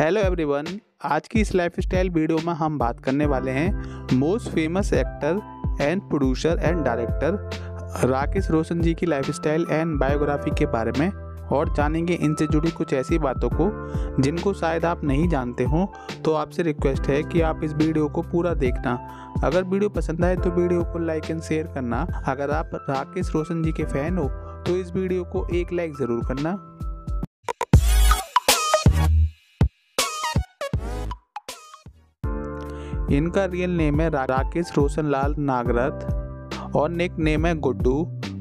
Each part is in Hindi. हेलो एवरीवन, आज की इस लाइफ स्टाइल वीडियो में हम बात करने वाले हैं most famous actor and producer and director Rakesh Roshan ji की लाइफ स्टाइल एंड बायोग्राफी के बारे में और जानेंगे इनसे जुड़ी कुछ ऐसी बातों को जिनको शायद आप नहीं जानते हो। तो आपसे रिक्वेस्ट है कि आप इस वीडियो को पूरा देखना। अगर वीडियो पसंद आए तो वीडियो को लाइक एंड शेयर करना। अगर आप राकेश रोशन जी के फैन हो तो इस वीडियो को एक लाइक ज़रूर करना। इनका रियल नेम है राकेश रोशन लाल नागरथ और निक नेम है गुड्डू।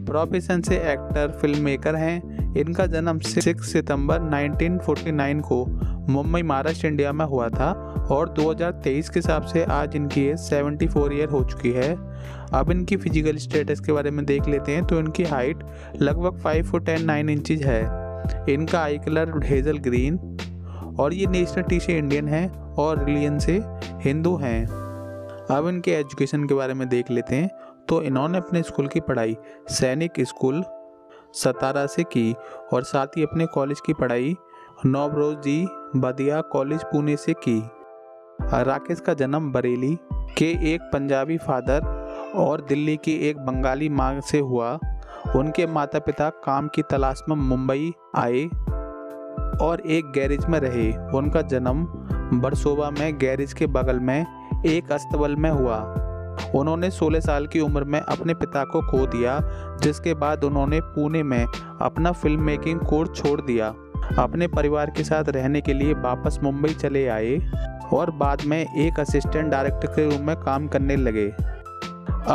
प्रोफेशन से एक्टर फिल्म मेकर हैं। इनका जन्म 6 सितंबर 1949 को मुंबई, महाराष्ट्र, इंडिया में हुआ था और 2023 के हिसाब से आज इनकी एज 74 ईयर हो चुकी है। अब इनकी फिजिकल स्टेटस के बारे में देख लेते हैं तो इनकी हाइट लगभग 5'10" 9" है। इनका आई कलर हेजल ग्रीन और ये नेशनलिटी से इंडियन है और रिलीजन से हिंदू हैं। अब इनके एजुकेशन के बारे में देख लेते हैं तो इन्होंने अपने स्कूल की पढ़ाई सैनिक स्कूल सतारा से की और साथ ही अपने कॉलेज की पढ़ाई नवरोजी बदिया कॉलेज पुणे से की। राकेश का जन्म बरेली के एक पंजाबी फादर और दिल्ली की एक बंगाली मां से हुआ। उनके माता पिता काम की तलाश में मुंबई आए और एक गैरेज में रहे। उनका जन्म बरसोवा में गैरेज के बगल में एक अस्तबल में हुआ। उन्होंने 16 साल की उम्र में अपने पिता को खो दिया, जिसके बाद उन्होंने पुणे में अपना फिल्म मेकिंग कोर्स छोड़ दिया। अपने परिवार के साथ रहने के लिए वापस मुंबई चले आए और बाद में एक असिस्टेंट डायरेक्टर के रूप में काम करने लगे।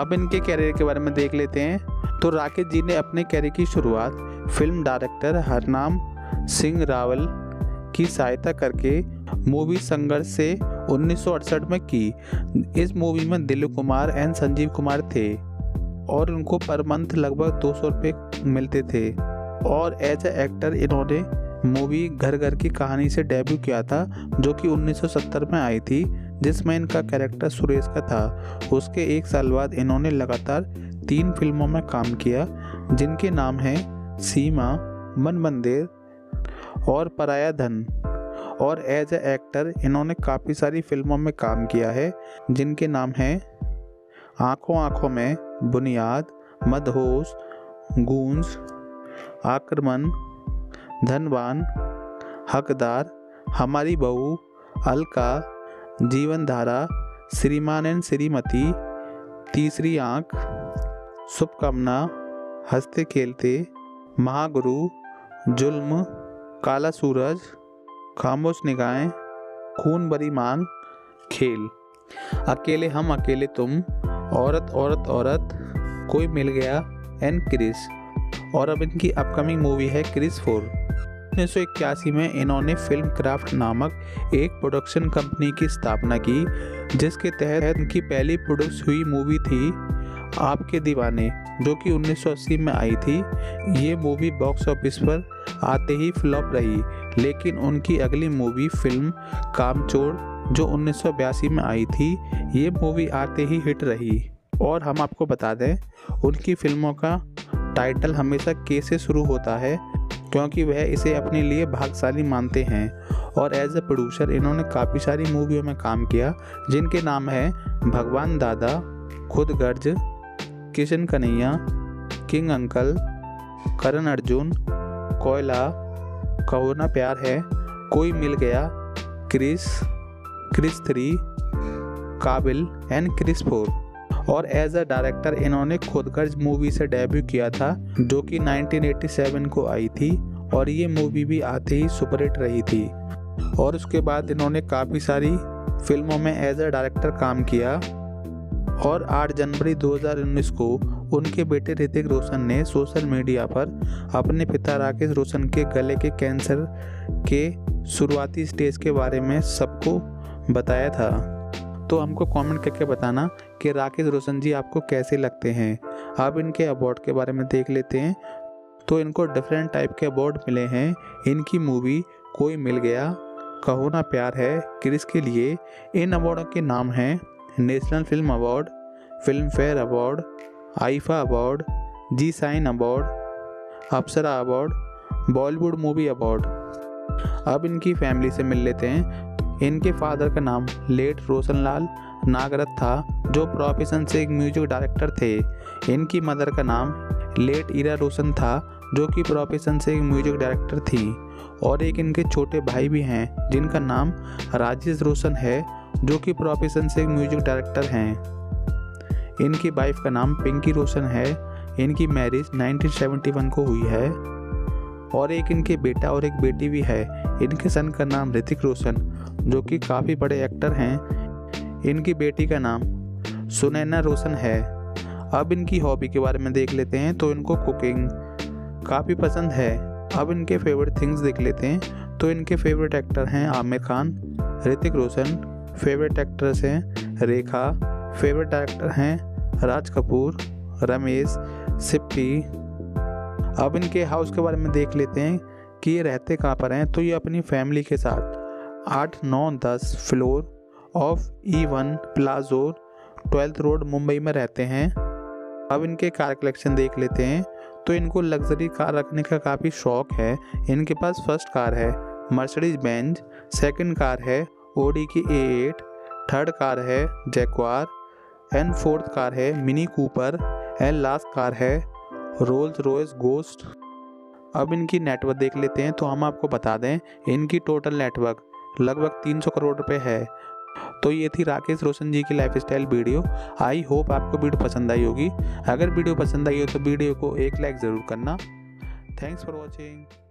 अब इनके कैरियर के बारे में देख लेते हैं तो राकेश जी ने अपने कैरियर की शुरुआत फिल्म डायरेक्टर हरनाम सिंह रावल की सहायता करके मूवी संघर्ष से 1968 में की। इस मूवी में दिलीप कुमार एंड संजीव कुमार थे और उनको पर मंथ लगभग 200 रुपये मिलते थे और एज ए एक्टर इन्होंने मूवी घर घर की कहानी से डेब्यू किया था, जो कि 1970 में आई थी, जिसमें इनका कैरेक्टर सुरेश का था। उसके एक साल बाद इन्होंने लगातार 3 फिल्मों में काम किया, जिनके नाम हैं सीमा, मन मंदिर और पराया धन। और एज ए एक्टर इन्होंने काफ़ी सारी फिल्मों में काम किया है, जिनके नाम हैं आँखों आँखों में, बुनियाद, मदहोश, गूंज, आक्रमण, धनवान, हकदार, हमारी बहू, अलका, जीवनधारा, श्रीमान एंड श्रीमती, तीसरी आँख, शुभकामना, हंसते खेलते, महागुरु, जुल्म, काला सूरज, खामोश निगाहें, खून भरी मांग, खेल, अकेले हम अकेले तुम, औरत औरत औरत, कोई मिल गया एंड क्रिश। और अब इनकी अपकमिंग मूवी है क्रिश 4। 1981 में इन्होंने फिल्म क्राफ्ट नामक एक प्रोडक्शन कंपनी की स्थापना की, जिसके तहत इनकी पहली प्रोड्यूस हुई मूवी थी आपके दीवाने, जो कि 1980 में आई थी। ये मूवी बॉक्स ऑफिस पर आते ही फ्लॉप रही, लेकिन उनकी अगली मूवी फिल्म कामचोर, जो 1982 में आई थी, ये मूवी आते ही हिट रही। और हम आपको बता दें, उनकी फिल्मों का टाइटल हमेशा के से शुरू होता है, क्योंकि वह इसे अपने लिए भाग्यशाली मानते हैं। और एज ए प्रोड्यूसर इन्होंने काफ़ी सारी मूवियों में काम किया, जिनके नाम है भगवान Dada, Khudgarz, Kishan Kanhaiya, king uncle, Karan Arjun, Koyla, Kaho Na Pyaar Hai, Koi Mil Gaya, Krrish 3, काबिल एंड क्रिश 4। और एज अ डायरेक्टर इन्होंने खुद गर्ज मूवी से डेब्यू किया था, जो कि 1987 को आई थी और ये मूवी भी आते ही सुपरहिट रही थी। और उसके बाद इन्होंने काफ़ी सारी फिल्मों में एज अ डायरेक्टर काम किया और 8 जनवरी 2019 को उनके बेटे ऋतिक रोशन ने सोशल मीडिया पर अपने पिता राकेश रोशन के गले के कैंसर के शुरुआती स्टेज के बारे में सबको बताया था। तो हमको कमेंट करके बताना कि राकेश रोशन जी आपको कैसे लगते हैं। अब इनके अवार्ड के बारे में देख लेते हैं तो इनको डिफरेंट टाइप के अवार्ड मिले हैं। इनकी मूवी कोई मिल गया, कहो ना प्यार है, क्रिश के लिए। इन अवार्डों के नाम हैं national film award, Filmfare award, IIFA award, Zee sign award, Apsara award, Bollywood movie award. अब इनकी फैमिली से मिल लेते हैं। इनके फादर का नाम लेट रोशनलाल नागरथ था, जो प्रोफेशन से एक म्यूजिक डायरेक्टर थे। इनकी मदर का नाम लेट ईरा रोशन था, जो कि प्रोफेशन से एक म्यूजिक डायरेक्टर थी। और एक इनके छोटे भाई भी हैं जिनका नाम राजेश रोशन है, जो कि प्रोफेशन से एक म्यूजिक डायरेक्टर हैं। इनकी वाइफ का नाम पिंकी रोशन है। इनकी मैरिज 1971 को हुई है। और एक इनके बेटा और एक बेटी भी है। इनके सन का नाम ऋतिक रोशन, जो कि काफ़ी बड़े एक्टर हैं। इनकी बेटी का नाम सुनैना रोशन है। अब इनकी हॉबी के बारे में देख लेते हैं, तो इनको कुकिंग काफ़ी पसंद है। अब इनके फेवरेट थिंग्स देख लेते हैं, तो इनके फेवरेट एक्टर हैं आमिर खान, ऋतिक रोशन फेवरेट एक्ट्रेस हैं रेखा, फेवरेट डायरेक्टर हैं राज कपूर, रमेश सिप्पी। अब इनके हाउस के बारे में देख लेते हैं कि ये रहते कहाँ पर हैं, तो ये अपनी फैमिली के साथ 8, 9, 10 फ्लोर ऑफ E1 प्लाजो 12th रोड मुंबई में रहते हैं। अब इनके कार कलेक्शन देख लेते हैं, तो इनको लग्जरी कार रखने का काफ़ी शौक़ है। इनके पास फर्स्ट कार है मर्सिडीज बेंज, सेकंड कार है ओडी की A8, थर्ड कार है जैगुआर एंड फोर्थ कार है Mini Cooper and last car है रोल्स रॉयस गोस्ट। अब इनकी नेटवर्क देख लेते हैं, तो हम आपको बता दें इनकी टोटल नेटवर्क लगभग 300 करोड़ रुपए है। तो ये थी राकेश रोशन जी की लाइफस्टाइल वीडियो। आई होप आपको वीडियो पसंद आई होगी। अगर वीडियो पसंद आई हो तो वीडियो को एक लाइक ज़रूर करना। Thanks for watching.